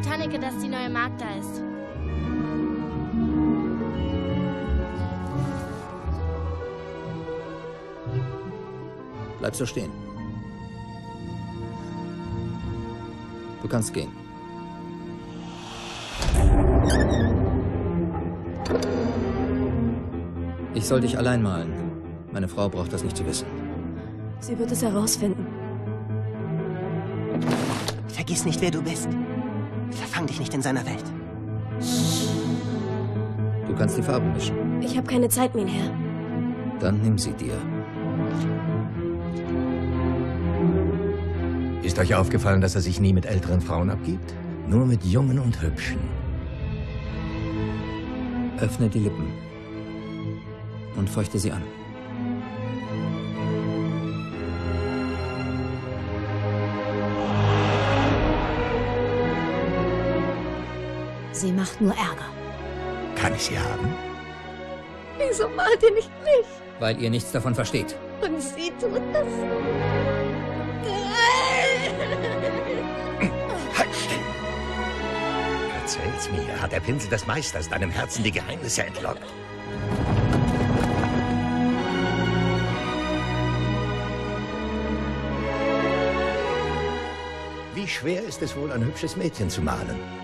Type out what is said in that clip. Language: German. sagt Tanneke, dass die neue Magd da ist. Bleib so stehen. Du kannst gehen. Ich soll dich allein malen. Meine Frau braucht das nicht zu wissen. Sie wird es herausfinden. Vergiss nicht, wer du bist. Verfang dich nicht in seiner Welt. Du kannst die Farben mischen. Ich habe keine Zeit mehr, Herr. Dann nimm sie dir. Ist euch aufgefallen, dass er sich nie mit älteren Frauen abgibt? Nur mit jungen und hübschen. Öffne die Lippen und feuchte sie an. Sie macht nur Ärger. Kann ich sie haben? Wieso malt ihr nicht mich? Weil ihr nichts davon versteht. Und sie tut das. Halt still! Erzähl's mir, hat der Pinsel des Meisters deinem Herzen die Geheimnisse entlockt? Wie schwer ist es wohl, ein hübsches Mädchen zu malen?